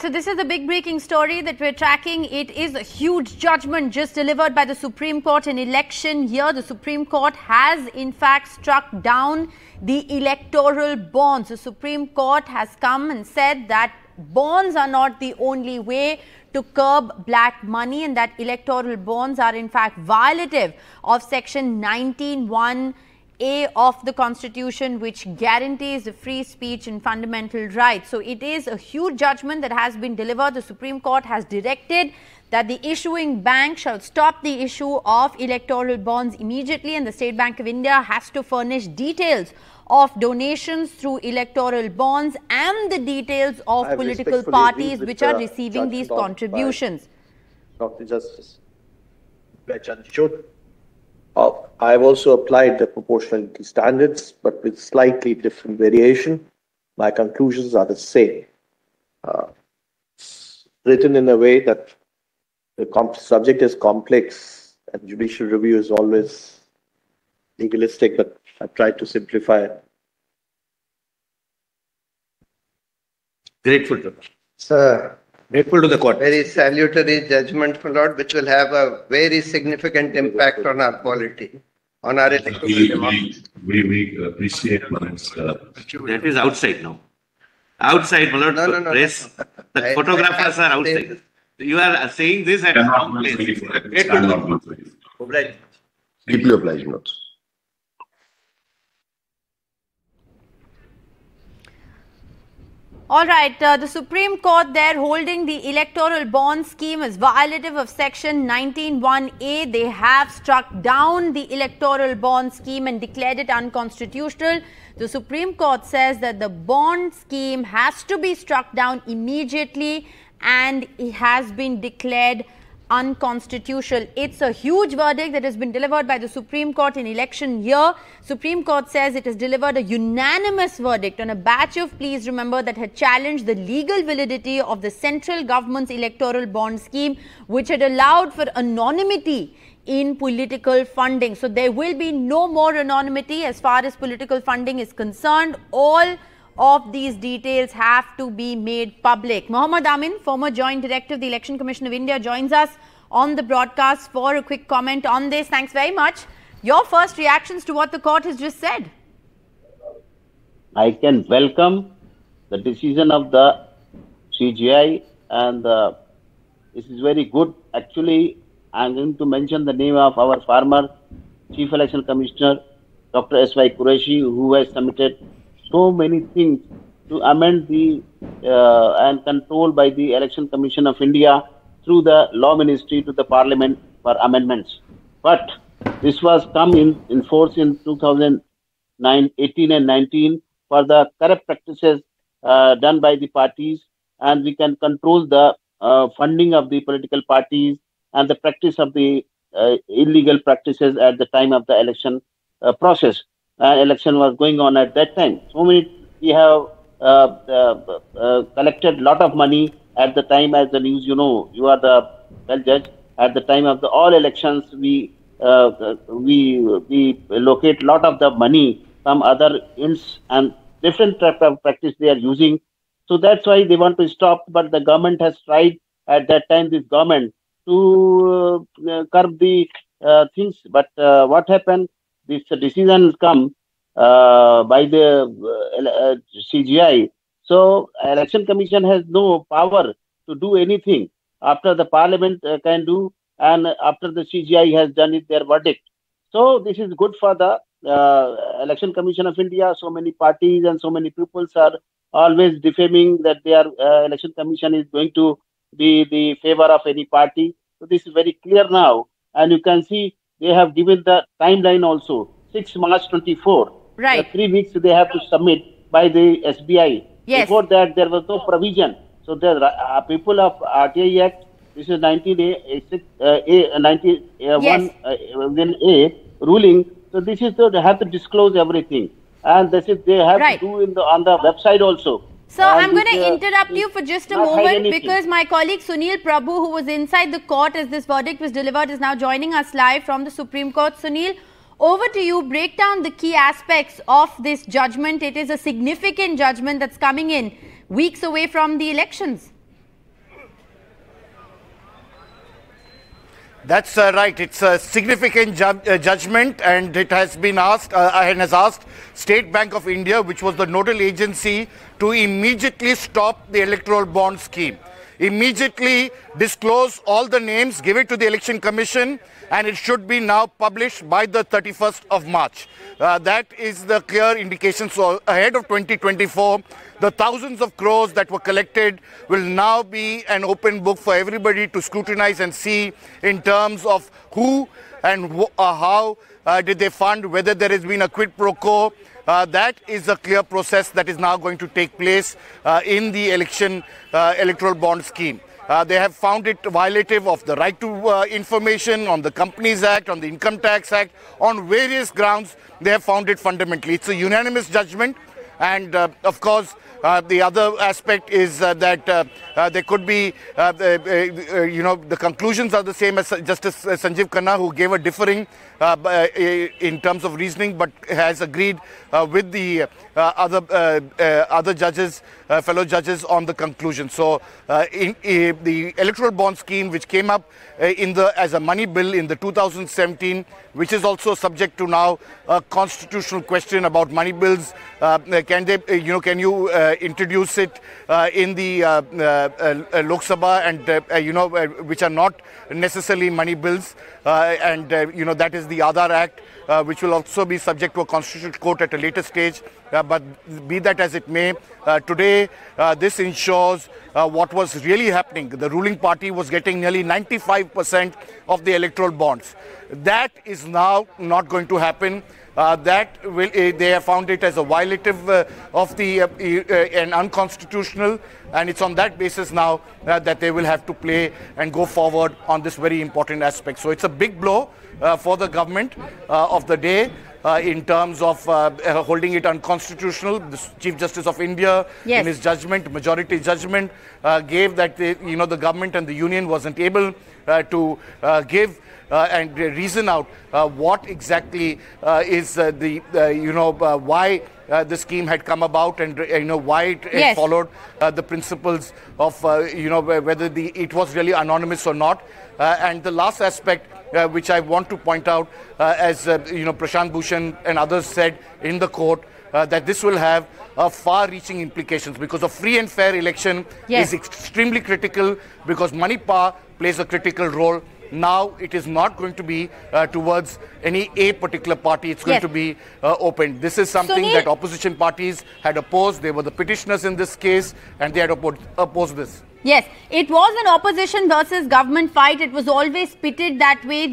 So this is the big breaking story that we're tracking. It is a huge judgment just delivered by the Supreme Court in election year. The Supreme Court has in fact struck down the electoral bonds. The Supreme Court has come and said that bonds are not the only way to curb black money, and that electoral bonds are in fact violative of section 19(1)(a) of the Constitution, which guarantees the free speech and fundamental rights. So it is a huge judgment that has been delivered. The Supreme Court has directed that the issuing bank shall stop the issue of electoral bonds immediately, and the State Bank of India has to furnish details of donations through electoral bonds and the details of political parties which are receiving these contributions. Dr. Justice, I have also applied the proportionality standards, but with slightly different variation. My conclusions are the same. Written in a way that the subject is complex and judicial review is always legalistic, but I've tried to simplify it. Grateful to Sir. Grateful to the court. Very salutary judgment from Lord, which will have a very significant impact on our polity, on our electoral democracy. We appreciate that is outside now. Outside, my Lord. No. Press. The photographers are outside. You are saying this at the wrong place. Obliged. Deeply obliged, not. All right, the Supreme Court there holding the electoral bond scheme is violative of section 19(1)(a). They have struck down the electoral bond scheme and declared it unconstitutional. The Supreme Court says that the bond scheme has to be struck down immediately, and it has been declared unconstitutional. It's a huge verdict that has been delivered by the Supreme Court in election year. Supreme Court says it has delivered a unanimous verdict on a batch of pleas, remember, that had challenged the legal validity of the central government's electoral bond scheme, which had allowed for anonymity in political funding. So there will be no more anonymity as far as political funding is concerned. All of these details have to be made public. Mohammed Amin, former Joint Director of the Election Commission of India, joins us on the broadcast for a quick comment on this. Thanks very much. Your first reactions to what the court has just said? I can welcome the decision of the CJI, and this is very good. Actually, I am going to mention the name of our former Chief Election Commissioner, Dr. S.Y. Quraishi, who has submitted so many things to amend the and control by the Election Commission of India through the Law Ministry to the Parliament for amendments. But this was come in force in 2018 and 19 for the corrupt practices done by the parties, and we can control the funding of the political parties and the practice of the illegal practices at the time of the election process. Election was going on at that time. So many, we have collected a lot of money at the time as the news, you know, you are the well judge. At the time of the all elections, we locate a lot of the money from other ends and different type of practice they are using. So that's why they want to stop. But the government has tried at that time, this government, to curb the things. But what happened? This decision has come by the CJI. So Election Commission has no power to do anything after the Parliament can do, and after the CJI has done it, their verdict. So this is good for the Election Commission of India. So many parties and so many peoples are always defaming that their Election Commission is going to be the favor of any party. So this is very clear now, and you can see they have given the timeline also, 6 March 24. Right. 3 weeks they have to submit by the SBI. Yes. Before that, there was no provision. So the people of RTI Act, this is 19(1)(a) ruling. So this is they have to disclose everything, and this is they have to do in the on the website also. Sir, I'm going to interrupt you for just a moment because my colleague Sunil Prabhu, who was inside the court as this verdict was delivered, is now joining us live from the Supreme Court. Sunil, over to you. Break down the key aspects of this judgment. It is a significant judgment that's coming in weeks away from the elections. That's right. It's a significant judgment, and it has been asked and has asked State Bank of India, which was the nodal agency, to immediately stop the electoral bond scheme. Immediately disclose all the names, give it to the Election Commission, and it should be now published by the 31st of March. That is the clear indication. So ahead of 2024, the thousands of crores that were collected will now be an open book for everybody to scrutinize and see in terms of who and how did they fund, whether there has been a quid pro quo. That is a clear process that is now going to take place in the electoral bond scheme. They have found it violative of the right to information, on the Companies Act, on the Income Tax Act, on various grounds. They have found it fundamentally. It's a unanimous judgment. And of course, the other aspect is that there could be, the conclusions are the same as Justice Sanjiv Khanna, who gave a differing in terms of reasoning, but has agreed with the other judges, fellow judges, on the conclusion. So, the electoral bond scheme, which came up as a money bill in the 2017, which is also subject to now a constitutional question about money bills. Can you introduce it in the Lok Sabha, and which are not necessarily money bills, and that is the ADR Act, which will also be subject to a constitutional court at a later stage. But be that as it may, today this ensures what was really happening. The ruling party was getting nearly 95% of the electoral bonds. That is now not going to happen. They have found it as a violative of the and unconstitutional, and it's on that basis now that they will have to play and go forward on this very important aspect. So it's a big blow for the government of the day in terms of holding it unconstitutional. The Chief Justice of India, yes, in his judgment, majority judgment, gave that the government and the union wasn't able to give and reason out what exactly is why the scheme had come about, and why it, yes, followed the principles of whether it was really anonymous or not. And the last aspect which I want to point out, as Prashant Bhushan and others said in the court, that this will have far-reaching implications, because a free and fair election, yes, is extremely critical, because money power plays a critical role. Now it is not going to be towards any particular party. It's going, yes, to be open. This is something that opposition parties had opposed. They were the petitioners in this case, and they had opposed this. Yes, it was an opposition versus government fight. It was always pitted that way.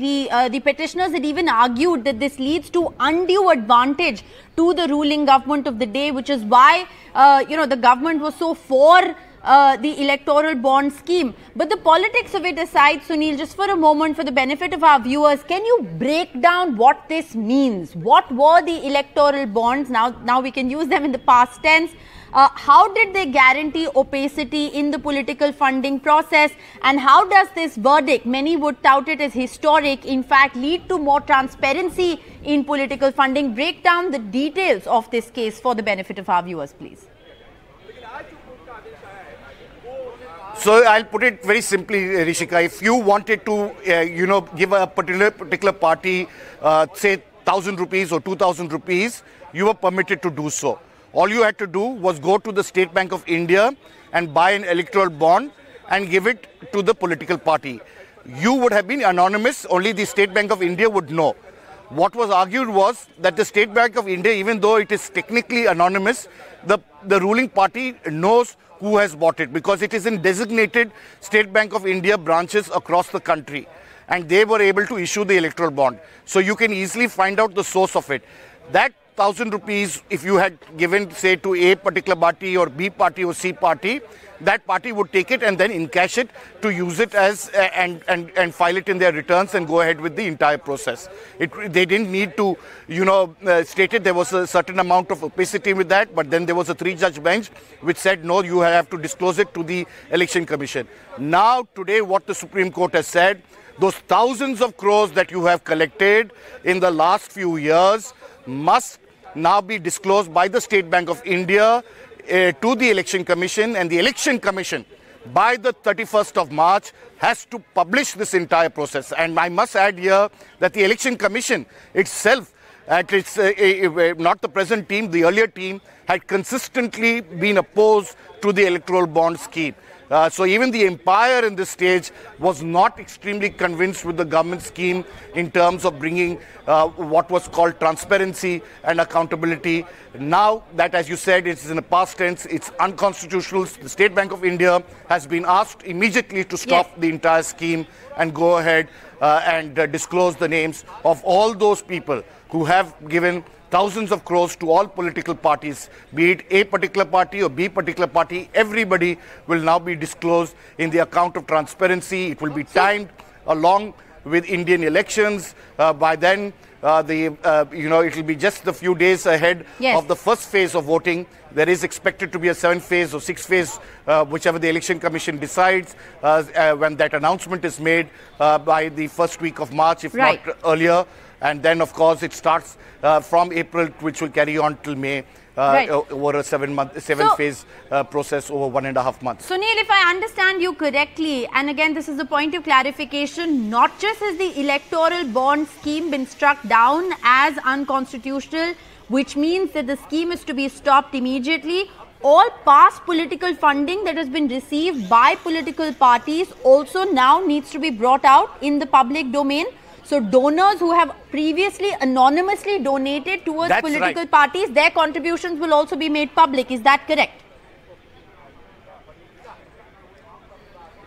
The petitioners had even argued that this leads to undue advantage to the ruling government of the day, which is why the government was so for the electoral bond scheme. But the politics of it aside, Sunil, just for a moment, for the benefit of our viewers, can you break down what this means? What were the electoral bonds? Now we can use them in the past tense. How did they guarantee opacity in the political funding process? And how does this verdict, many would tout it as historic, in fact lead to more transparency in political funding? Break down the details of this case for the benefit of our viewers, please. So I'll put it very simply, Rishika. If you wanted to, give a particular party, say 1,000 rupees or 2,000 rupees, you were permitted to do so. All you had to do was go to the State Bank of India and buy an electoral bond and give it to the political party. You would have been anonymous. Only the State Bank of India would know. What was argued was that the State Bank of India, even though it is technically anonymous, the ruling party knows who has bought it, because it is in designated State Bank of India branches across the country, and they were able to issue the electoral bond. So you can easily find out the source of it. That 1,000 rupees, if you had given, say, to A particular party or B party or C party, that party would take it and then encash it to use it as and file it in their returns and go ahead with the entire process. They didn't need to, state it. There was a certain amount of opacity with that, but then there was a three-judge bench which said, no, you have to disclose it to the Election Commission. Now, today, what the Supreme Court has said, those thousands of crores that you have collected in the last few years must now be disclosed by the State Bank of India to the Election Commission, and the Election Commission by the 31st of March has to publish this entire process. And I must add here that the Election Commission itself, at its, not the present team, the earlier team, had consistently been opposed to the electoral bond scheme. So even the empire in this stage was not extremely convinced with the government scheme in terms of bringing what was called transparency and accountability. Now that, as you said, it's in the past tense, it's unconstitutional. The State Bank of India has been asked immediately to stop the entire scheme and go ahead and disclose the names of all those people who have given thousands of crores to all political parties, be it A particular party or B particular party. Everybody will now be disclosed in the account of transparency. It will be timed along with Indian elections. By then, it will be just the few days ahead of the first phase of voting. There is expected to be a 7-phase or 6-phase, whichever the Election Commission decides, when that announcement is made by the first week of March, if not earlier. And then, of course, it starts from April, which will carry on till May, over a seven-phase process over 1.5 months. Sunil, if I understand you correctly, and again, this is a point of clarification, not just has the electoral bond scheme been struck down as unconstitutional, which means that the scheme is to be stopped immediately, all past political funding that has been received by political parties also now needs to be brought out in the public domain. So donors who have previously anonymously donated towards political parties, their contributions will also be made public. Is that correct?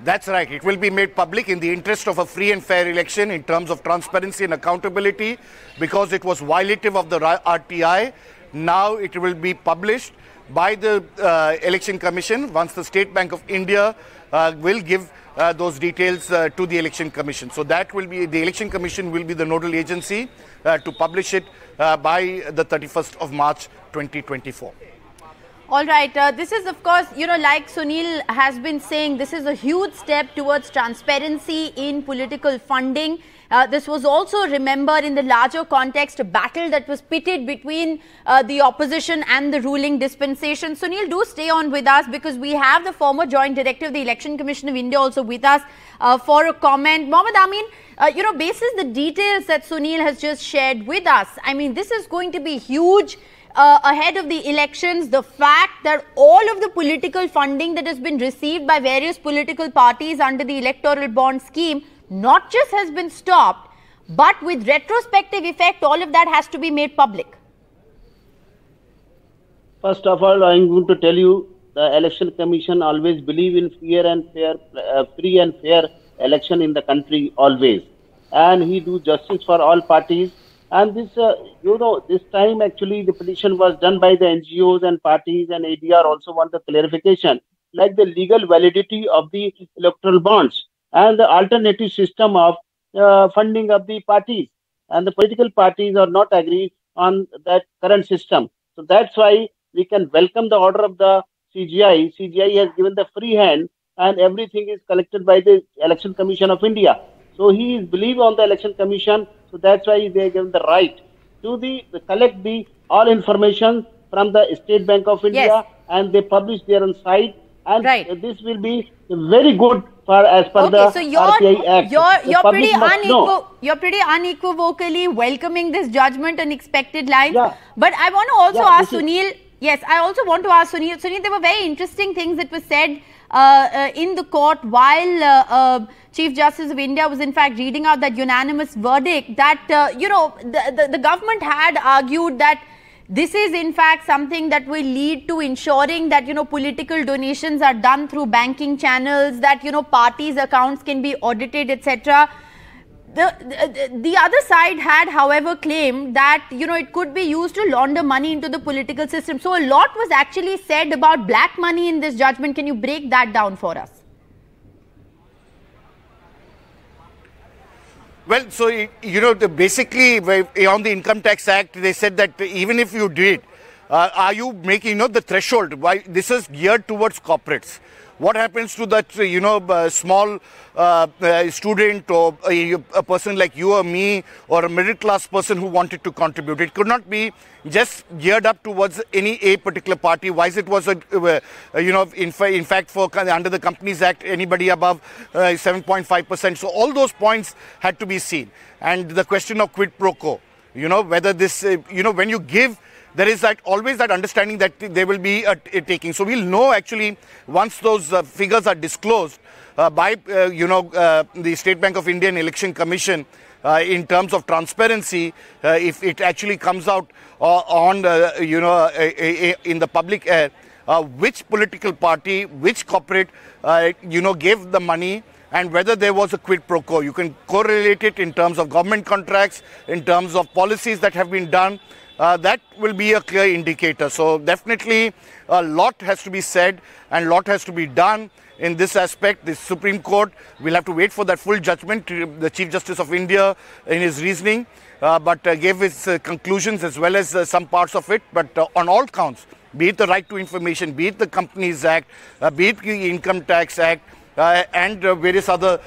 That's right. It will be made public in the interest of a free and fair election in terms of transparency and accountability, because it was violative of the RTI. Now it will be published by the Election Commission once the State Bank of India will give those details to the Election Commission. So that will be, the Election Commission will be the nodal agency to publish it by the 31st of March 2024. All right. This is, of course, like Sunil has been saying, this is a huge step towards transparency in political funding. This was also, remember, in the larger context, a battle that was pitted between the opposition and the ruling dispensation. Sunil, do stay on with us, because we have the former Joint Director of the Election Commission of India also with us for a comment. Mohammed Amin, basis the details that Sunil has just shared with us, I mean, this is going to be huge. Ahead of the elections, the fact that all of the political funding that has been received by various political parties under the electoral bond scheme not just has been stopped, but with retrospective effect, all of that has to be made public. First of all, I am going to tell you, the Election Commission always believe in free and fair election in the country, always. And he do justice for all parties. And this, this time actually the petition was done by the NGOs and parties, and ADR also want the clarification, like the legal validity of the electoral bonds and the alternative system of funding of the parties. And the political parties are not agreed on that current system. So that's why we can welcome the order of the CJI. CJI has given the free hand, and everything is collected by the Election Commission of India. So he is believed on the Election Commission. So that's why they are given the right to collect the all information from the State Bank of India, and they publish their own site. And this will be very good for as per the RTI Act. You're pretty unequivocally welcoming this judgment and expected life. Yeah. But I want to also ask Sunil. Yes, I also want to ask Sunil. Sunil, there were very interesting things that were said in the court while Chief Justice of India was in fact reading out that unanimous verdict, that, the government had argued that this is in fact something that will lead to ensuring that, political donations are done through banking channels, that, parties' accounts can be audited, etc. The other side had, however, claimed that, it could be used to launder money into the political system. So a lot was actually said about black money in this judgment. Can you break that down for us? Well, so, basically on the Income Tax Act, they said that even if you did are you making, the threshold? Why this is geared towards corporates? What happens to that, small student or a person like you or me or a middle-class person who wanted to contribute? It could not be just geared up towards a particular party. Why it was, in fact, for under the Companies Act, anybody above 7.5%. So all those points had to be seen. And the question of quid pro quo, whether this, when you give, there is that always that understanding that there will be a taking. So we'll know actually once those figures are disclosed by the State Bank of India and Election Commission in terms of transparency, if it actually comes out on in the public air, which political party, which corporate gave the money, and whether there was a quid pro quo. You can correlate it in terms of government contracts, in terms of policies that have been done. That will be a clear indicator. So definitely a lot has to be said and a lot has to be done in this aspect. The Supreme Court will have to wait for that full judgment. The Chief Justice of India in his reasoning gave his conclusions as well as some parts of it. But on all counts, be it the Right to Information, be it the Companies Act, be it the Income Tax Act, and various other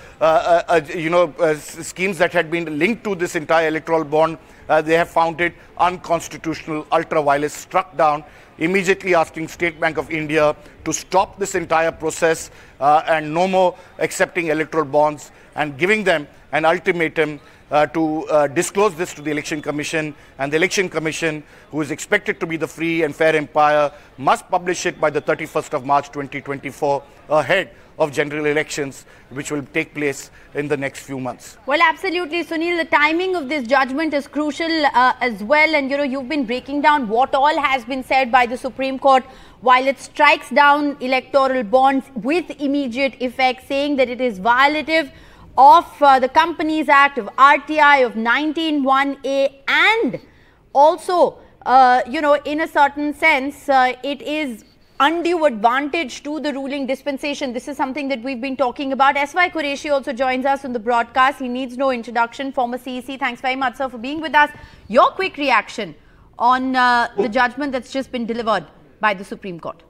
schemes that had been linked to this entire electoral bond, they have found it unconstitutional, ultra-virus, struck down, immediately asking State Bank of India to stop this entire process and no more accepting electoral bonds, and giving them an ultimatum to disclose this to the Election Commission. And the Election Commission, who is expected to be the free and fair empire, must publish it by the 31st of March 2024 ahead of general elections, which will take place in the next few months. Well, absolutely, Sunil, the timing of this judgment is crucial as well. And, you've been breaking down what all has been said by the Supreme Court while it strikes down electoral bonds with immediate effect, saying that it is violative of the Companies Act, of RTI, of 19(1)(a), and also, in a certain sense, it is undue advantage to the ruling dispensation. This is something that we've been talking about. S.Y. Quraishi also joins us on the broadcast. He needs no introduction, former CEC. Thanks very much, sir, for being with us. Your quick reaction on the judgment that's just been delivered by the Supreme Court.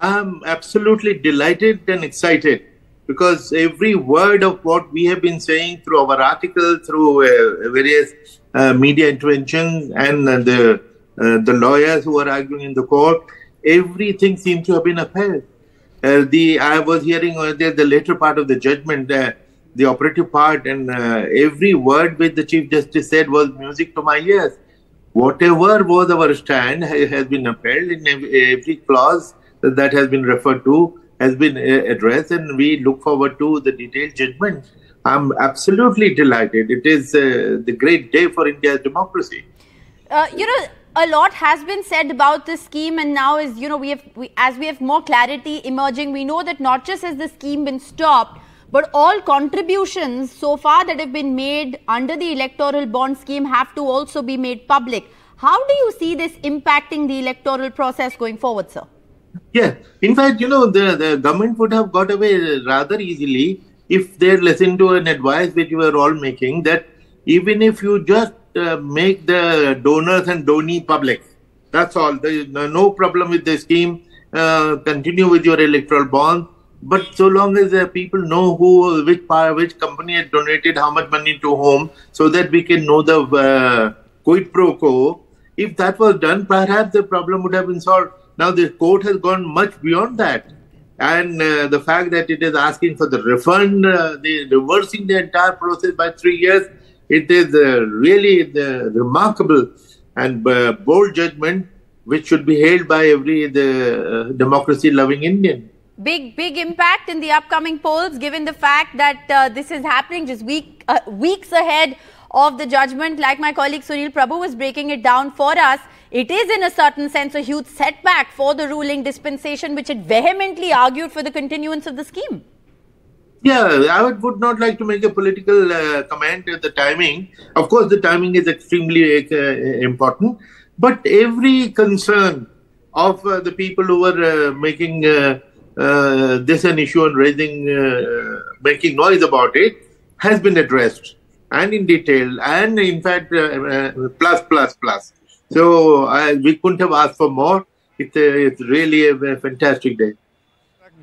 I'm absolutely delighted and excited, because every word of what we have been saying through our article, through various media interventions, and the lawyers who are arguing in the court, everything seems to have been upheld. I was hearing the later part of the judgment, the operative part, and every word which the Chief Justice said was music to my ears. Whatever was our stand has been upheld in every clause that has been referred to, has been addressed, and we look forward to the detailed judgment. I'm absolutely delighted. It is the great day for India's democracy. A lot has been said about this scheme, and now is, as we have more clarity emerging, we know that not just has the scheme been stopped, but all contributions so far that have been made under the electoral bond scheme have to also be made public. How do you see this impacting the electoral process going forward, sir? Yeah, in fact, the government would have got away rather easily if they listened to an advice which we were all making, that even if you just make the donors and donee public, that's all. There is no problem with the scheme. Continue with your electoral bond, but so long as people know which company had donated how much money to whom, so that we can know the quid pro quo. If that was done, perhaps the problem would have been solved. Now, the court has gone much beyond that. And the fact that it is asking for the refund, reversing the entire process by 3 years, it is really the remarkable and bold judgment which should be hailed by every democracy-loving Indian. Big impact in the upcoming polls, given the fact that this is happening just weeks ahead of the judgment. Like my colleague Sunil Prabhu was breaking it down for us, it is in a certain sense a huge setback for the ruling dispensation, which had vehemently argued for the continuance of the scheme. Yeah, I would not like to make a political comment at the timing. Of course, the timing is extremely important. But every concern of the people who were making this an issue and making noise about it has been addressed, and in detail, and in fact, plus. So we couldn't have asked for more. It's really a fantastic day.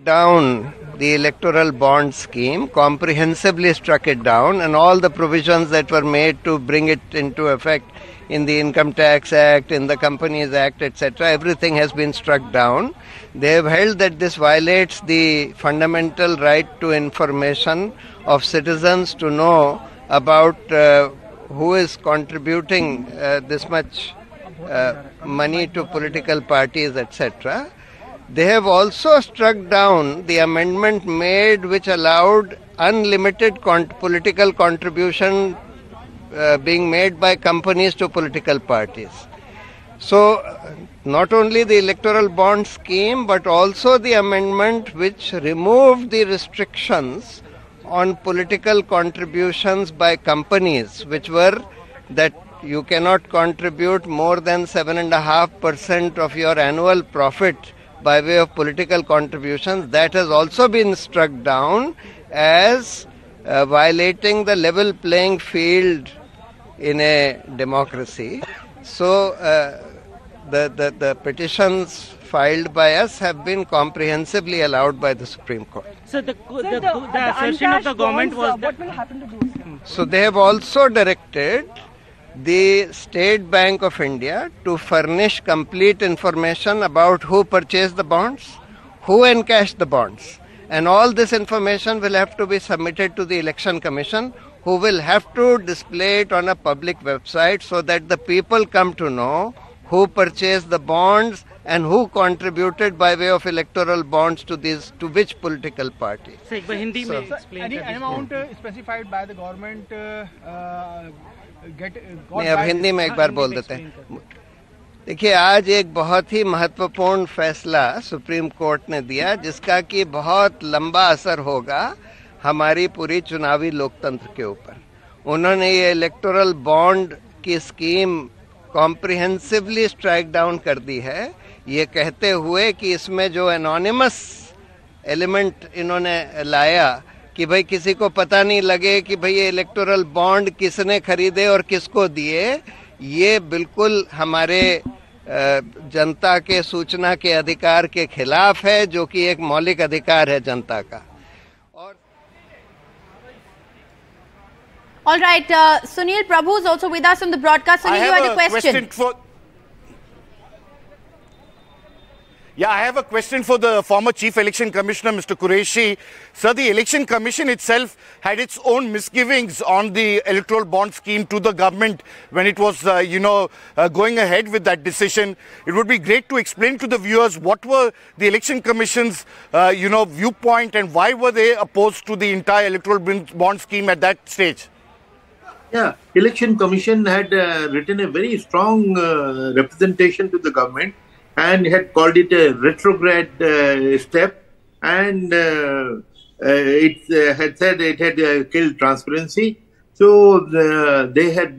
Down the electoral bond scheme, comprehensively struck it down, and all the provisions that were made to bring it into effect in the Income Tax Act, in the Companies Act, etc., everything has been struck down. They have held that this violates the fundamental right to information of citizens to know about who is contributing this much money to political parties, etc. They have also struck down the amendment made which allowed unlimited political contribution being made by companies to political parties. So not only the electoral bond scheme, but also the amendment which removed the restrictions on political contributions by companies, which were that you cannot contribute more than 7.5% of your annual profit by way of political contributions, that has also been struck down as violating the level playing field in a democracy. So the petitions filed by us have been comprehensively allowed by the Supreme Court. So the assertion of the government was that what will happen to those? So they have also directed the State Bank of India to furnish complete information about who purchased the bonds, who encashed the bonds, and all this information will have to be submitted to the Election Commission, who will have to display it on a public website so that the people come to know who purchased the bonds and who contributed by way of electoral bonds to these, to which political party. So, any amount specified by the government नहीं, अब हिंदी में एक बार बोल देते हैं। देखिए, आज एक बहुत ही महत्वपूर्ण फैसला सुप्रीम कोर्ट ने दिया, जिसका कि बहुत लंबा असर होगा हमारी पूरी चुनावी लोकतंत्र के ऊपर। उन्होंने ये इलेक्टोरल बॉन्ड की स्कीम कॉम्प्रिहेंसिवली स्ट्राइक डाउन कर दी है, ये कहते हुए कि इसमें जो एनोनिमस एलिमेंट इन्होंने लाया कि भाई किसी को पता नहीं लगे कि भाई ये इलेक्टोरल बॉन्ड किसने खरीदे और किसको दिए, ये बिल्कुल हमारे जनता के सूचना के अधिकार के खिलाफ है, जो कि एक मौलिक अधिकार है जनता का। All right, Sunil Prabhu is also with us on the broadcast. Sunil, you had a question. Yeah, I have a question for the former Chief Election Commissioner, Mr. Quraishi. Sir, the Election Commission itself had its own misgivings on the electoral bond scheme to the government when it was, going ahead with that decision. It would be great to explain to the viewers what were the Election Commission's, viewpoint, and why were they opposed to the entire electoral bond scheme at that stage? Yeah, Election Commission had written a very strong representation to the government, and had called it a retrograde step, and it had said it had killed transparency. So they had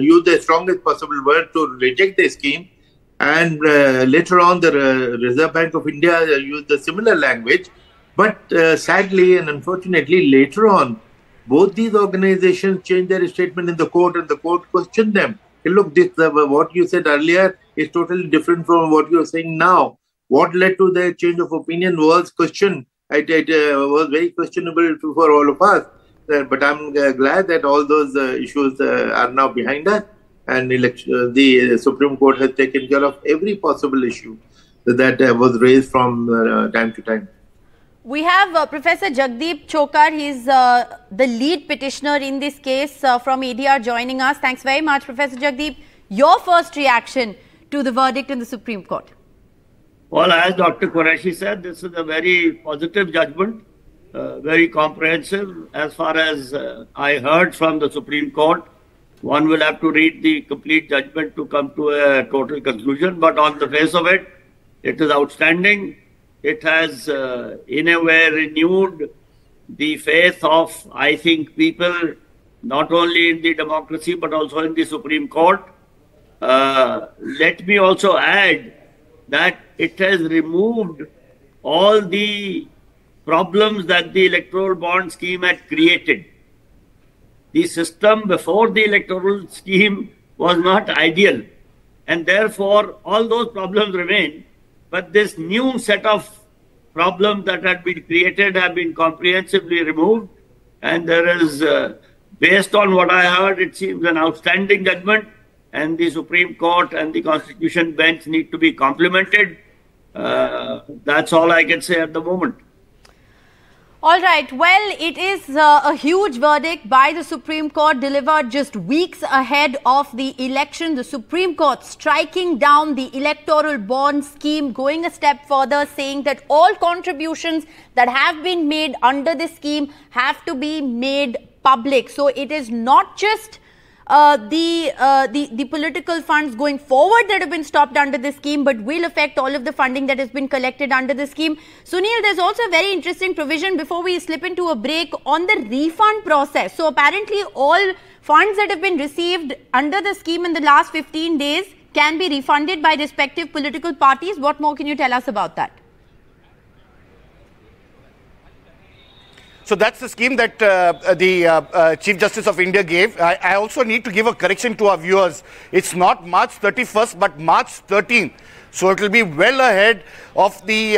used the strongest possible word to reject the scheme, and later on the Reserve Bank of India used the similar language. But sadly and unfortunately, later on, both these organizations changed their statement in the court, and the court questioned them. Hey, look, this what you said earlier is totally different from what you are saying now. What led to the change of opinion was questioned. It was very questionable for all of us. But I'm glad that all those issues are now behind us, and the Supreme Court has taken care of every possible issue that was raised from time to time. We have Professor Jagdeep Chokar. He's the lead petitioner in this case from ADR, joining us. Thanks very much, Professor Jagdeep. Your first reaction to the verdict in the Supreme Court? Well, as Dr. Quraishi said, this is a very positive judgment, very comprehensive. As far as I heard from the Supreme Court, one will have to read the complete judgment to come to a total conclusion. But on the face of it, it is outstanding. It has, in a way, renewed the faith of, I think, people, not only in the democracy, but also in the Supreme Court. Let me also add that it has removed all the problems that the electoral bond scheme had created. The system before the electoral scheme was not ideal, And therefore, all those problems remain. But this new set of problems that had been created have been comprehensively removed. And there is, based on what I heard, it seems an outstanding judgment. And the Supreme Court and the Constitution Bench need to be complimented. That's all I can say at the moment. All right. Well, it is a huge verdict by the Supreme Court delivered just weeks ahead of the election. The Supreme Court striking down the electoral bond scheme, going a step further, saying that all contributions that have been made under this scheme have to be made public. So it is not just the political funds going forward that have been stopped under this scheme, but will affect all of the funding that has been collected under the scheme. Sunil, there's also a very interesting provision before we slip into a break on the refund process. So apparently all funds that have been received under the scheme in the last 15 days can be refunded by respective political parties. What more can you tell us about that? So that's the scheme that the Chief Justice of India gave. I also need to give a correction to our viewers. It's not March 31st, but March 13th. So it will be well ahead of the,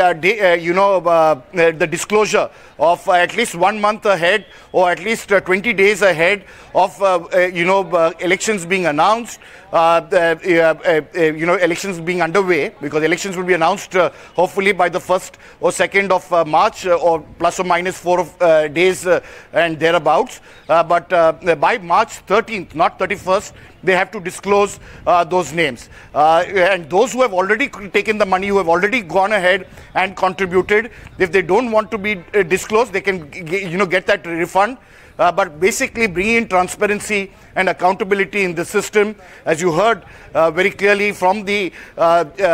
the disclosure of at least 1 month ahead, or at least 20 days ahead of, elections being announced, elections being underway, because elections will be announced hopefully by the 1st or 2nd of March, or plus or minus 4 days and thereabouts. But by March 13th, not 31st, they have to disclose those names. And those who have already taken the money, who have already gone ahead and contributed, if they don't want to be disclosed, they can get that refund. But basically bringing in transparency and accountability in the system, as you heard very clearly from the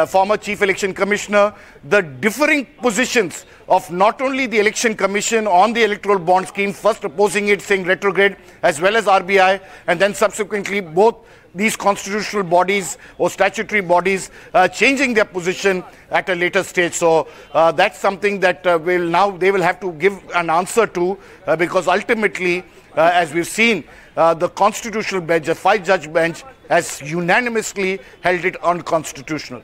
former Chief Election Commissioner, the differing positions of not only the Election Commission on the electoral bond scheme, first opposing it, saying retrograde, as well as RBI, and then subsequently both these constitutional bodies or statutory bodies changing their position at a later stage. So that's something that they will have to give an answer to, because ultimately, as we've seen, the constitutional bench, a 5-judge bench, has unanimously held it unconstitutional.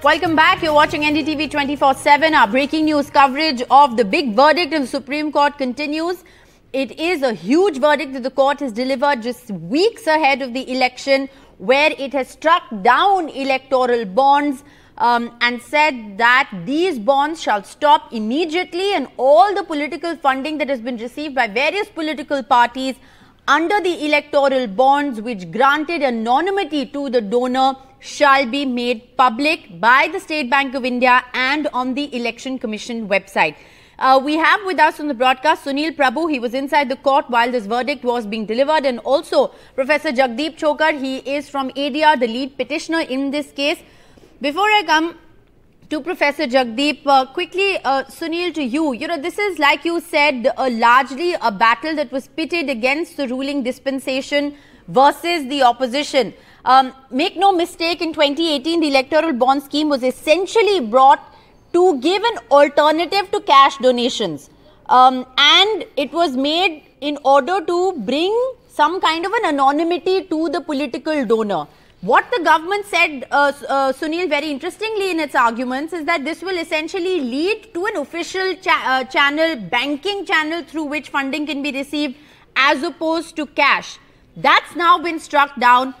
Welcome back. You're watching NDTV 24/7. Our breaking news coverage of the big verdict in the Supreme Court continues. It is a huge verdict that the court has delivered just weeks ahead of the election, where it has struck down electoral bonds and said that these bonds shall stop immediately, and all the political funding that has been received by various political parties under the electoral bonds, which granted anonymity to the donor, shall be made public by the State Bank of India and on the Election Commission website. We have with us on the broadcast Sunil Prabhu. He was inside the court while this verdict was being delivered, and also Professor Jagdeep Chokar. He is from ADR, the lead petitioner in this case. Before I come to Professor Jagdeep, quickly, Sunil, to you. This is, like you said, largely a battle that was pitted against the ruling dispensation versus the opposition. Make no mistake, in 2018, the electoral bond scheme was essentially brought to give an alternative to cash donations. And it was made in order to bring some kind of an anonymity to the political donor. What the government said, Sunil, very interestingly in its arguments, is that this will essentially lead to an official channel, banking channel, through which funding can be received as opposed to cash. That's now been struck down.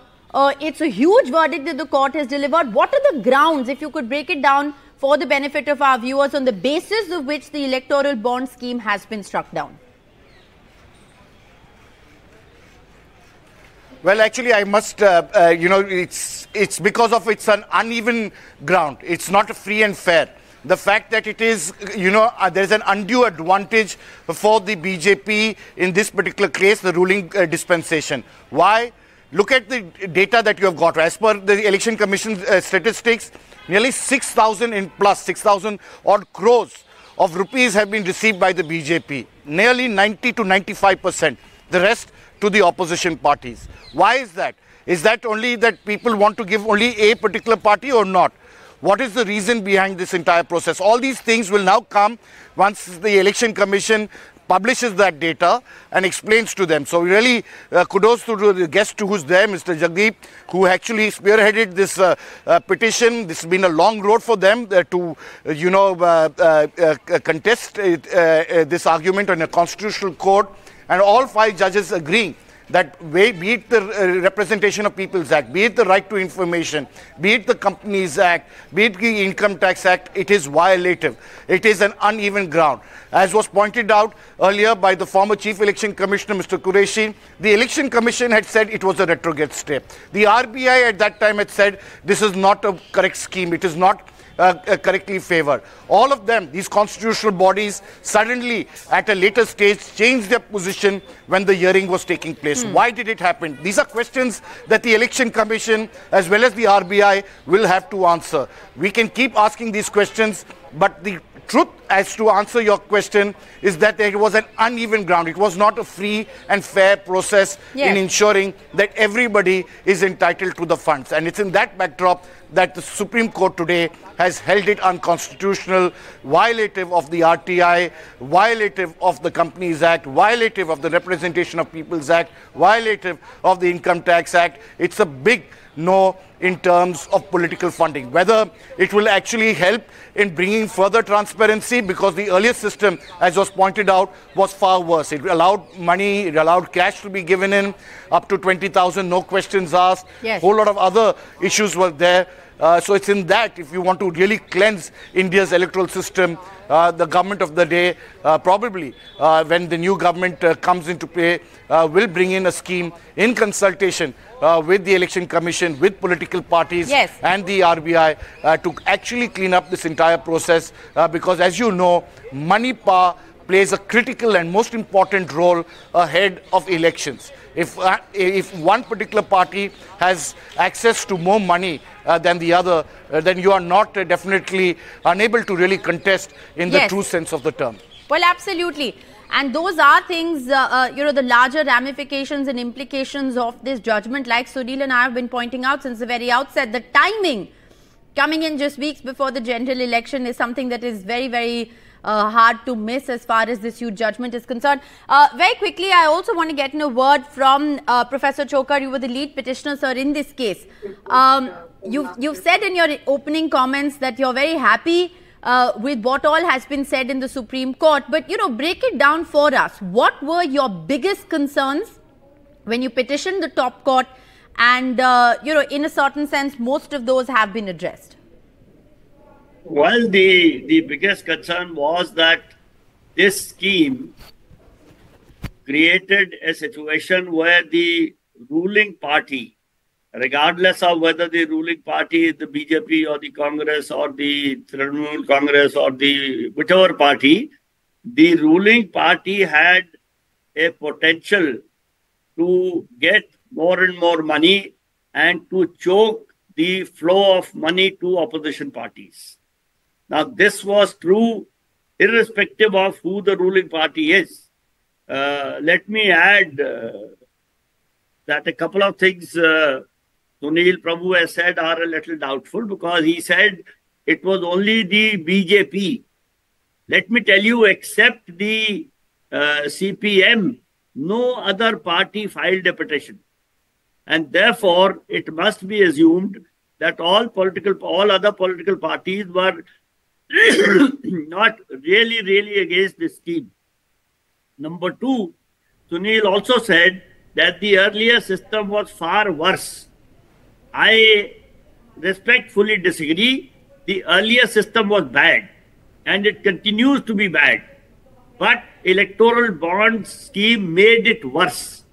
It's a huge verdict that the court has delivered. What are the grounds, if you could break it down, for the benefit of our viewers, on the basis of which the electoral bond scheme has been struck down? Well, actually, I must, it's because of it's an uneven ground. It's not free and fair. The fact that it is, there's an undue advantage for the BJP in this particular case, the ruling dispensation. Why? Look at the data that you have got. As per the Election Commission's statistics, nearly 6,000 and plus, 6,000 odd crores of rupees have been received by the BJP. Nearly 90% to 95%. The rest to the opposition parties. Why is that? Is that only that people want to give only a particular party or not? What is the reason behind this entire process? All these things will now come once the Election Commission publishes that data and explains to them. So really kudos to the guest who's there, Mr. Jagdeep, who actually spearheaded this petition. This has been a long road for them to contest this argument in a constitutional court, and all five judges agreeing that be it the Representation of People's Act, be it the Right to Information, be it the Companies Act, be it the Income Tax Act, it is violative. It is an uneven ground. As was pointed out earlier by the former Chief Election Commissioner, Mr. Quraishi, the Election Commission had said it was a retrograde step. The RBI at that time had said this is not a correct scheme, it is not correctly favoured. All of them, these constitutional bodies, suddenly at a later stage changed their position when the hearing was taking place. Why did it happen? These are questions that the Election Commission as well as the RBI will have to answer. We can keep asking these questions, but the truth, as to answer your question, is that there was an uneven ground. It was not a free and fair process in ensuring that everybody is entitled to the funds. And it's in that backdrop that the Supreme Court today has held it unconstitutional, violative of the RTI, violative of the Companies Act, violative of the Representation of People's Act, violative of the Income Tax Act. It's a big no in terms of political funding. Whether it will actually help in bringing further transparency, because the earlier system, as was pointed out, was far worse. It allowed money, it allowed cash to be given in, up to 20,000, no questions asked. Yes. Whole lot of other issues were there. So it's in that, if you want to really cleanse India's electoral system, the government of the day, probably when the new government comes into play, will bring in a scheme in consultation with the Election Commission, with political parties and the RBI to actually clean up this entire process, because as you know, money power plays a critical and most important role ahead of elections. If one particular party has access to more money than the other, then you are not definitely unable to really contest in the true sense of the term. Well, absolutely. And those are things, the larger ramifications and implications of this judgment, like Sunil and I have been pointing out since the very outset. The timing coming in just weeks before the general election is something that is very, very hard to miss as far as this huge judgment is concerned. Very quickly, I also want to get in a word from Professor Chokar. You were the lead petitioner, sir, in this case. You've said in your opening comments that you're very happy with what all has been said in the Supreme Court. But, you know, break it down for us. What were your biggest concerns when you petitioned the top court? And, in a certain sense, most of those have been addressed. Well, the biggest concern was that this scheme created a situation where the ruling party, regardless of whether the ruling party is the BJP or the Congress or the Trinamool Congress or the whichever party, the ruling party had a potential to get more and more money and to choke the flow of money to opposition parties. Now, this was true irrespective of who the ruling party is. Let me add that a couple of things Sunil Prabhu has said are a little doubtful, because he said it was only the BJP. Let me tell you, except the CPM, no other party filed a petition. And therefore, it must be assumed that all other political parties were not really against this scheme. Number two, Sunil also said that the earlier system was far worse. I respectfully disagree. The earlier system was bad and it continues to be bad. But electoral bonds scheme made it worse.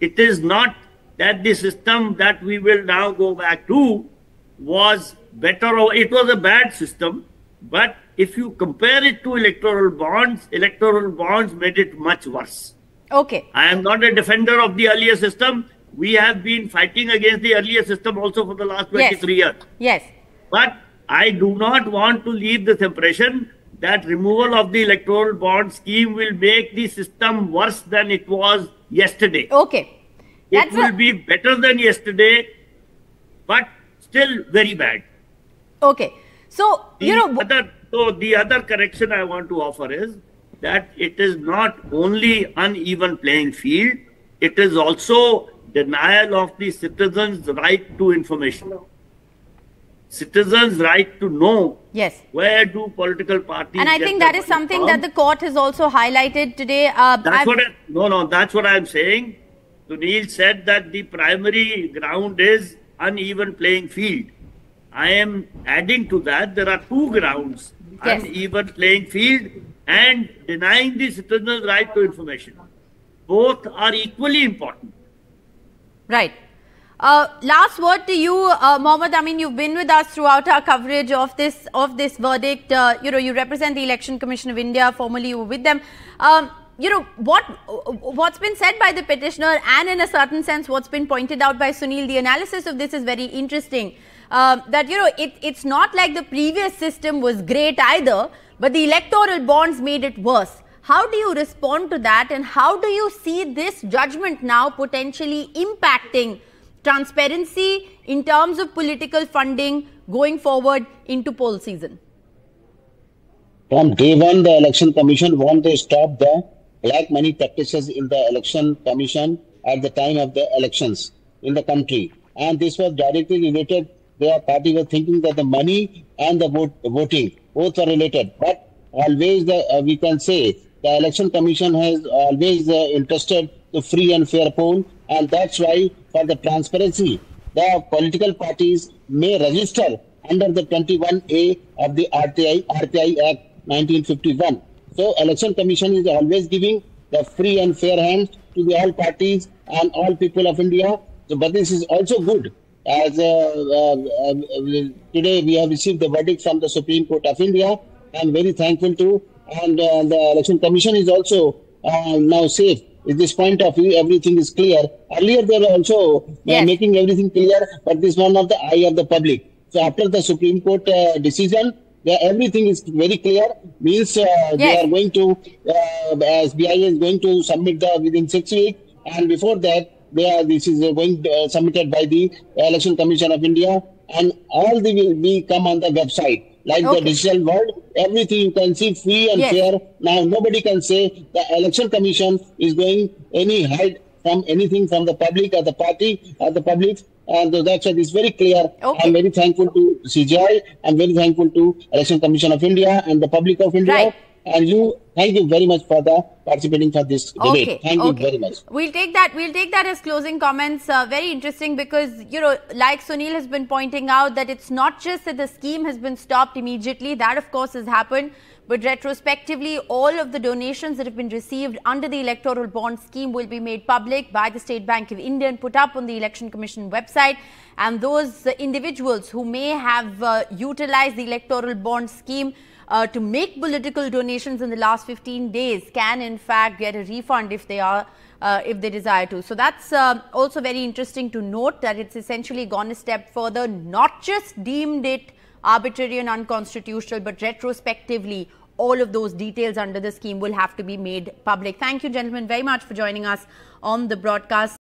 It is not that the system that we will now go back to was better, or it was a bad system. But if you compare it to electoral bonds made it much worse. Okay. I am not a defender of the earlier system. We have been fighting against the earlier system also for the last 23 years. Yes. But I do not want to leave this impression that removal of the electoral bond scheme will make the system worse than it was yesterday. Okay. It will be better than yesterday, but still very bad. Okay. So the other correction I want to offer is that it is not only uneven playing field, it is also denial of the citizens' right to information. Hello. Citizens' right to know, yes, where do political parties... And I think that is something from? That the court has also highlighted today. That's what I'm saying. Sunil said that the primary ground is uneven playing field. I am adding to that, there are two grounds, yes, uneven playing field and denying the citizens' right to information. Both are equally important. Right. Last word to you, Mohammed. I mean, you've been with us throughout our coverage of this verdict. You know, you represent the Election Commission of India. Formerly, you were with them. You know, what's been said by the petitioner, and in a certain sense, what's been pointed out by Sunil. The analysis of this is very interesting. That, you know, it's not like the previous system was great either, but the electoral bonds made it worse. How do you respond to that, and how do you see this judgment now potentially impacting transparency in terms of political funding going forward into poll season? From day one, the Election Commission warned they stopped the black money practices in the Election Commission at the time of the elections in the country. And this was directly related. Their party were thinking that the money and the voting, both are related. But always we can say the Election Commission has always interested the free and fair poll. And that's why, for the transparency, the political parties may register under the 21A of the RTI Act 1951. So, Election Commission is always giving the free and fair hands to the all parties and all people of India. So, but this is also good. As today we have received the verdict from the Supreme Court of India. I am very thankful to, and the Election Commission is also now safe. At this point of view, everything is clear. Earlier, they were also making everything clear, but this one of the eye of the public. So after the Supreme Court decision, everything is very clear. Means they are going to, SBI is going to submit within 6 weeks, and before that, this is going submitted by the Election Commission of India, and all the will come on the website. Like the digital world, everything you can see free and fair. Now nobody can say the Election Commission is going any hide from anything from the public or the party or the public. And that's why it is very clear. Okay. I'm very thankful to CJI. I'm very thankful to Election Commission of India and the public of India. Right. And you, thank you very much for participating for this debate. Thank you very much. We'll take that as closing comments. Very interesting, because, you know, like Sunil has been pointing out, that it's not just that the scheme has been stopped immediately. That, of course, has happened. But retrospectively, all of the donations that have been received under the electoral bond scheme will be made public by the State Bank of India and put up on the Election Commission website. And those individuals who may have utilized the electoral bond scheme to make political donations in the last 15 days can in fact get a refund if they are if they desire to. So that's also very interesting to note, that it's essentially gone a step further, not just deemed it arbitrary and unconstitutional, but retrospectively all of those details under the scheme will have to be made public. Thank you, gentlemen, very much for joining us on the broadcast.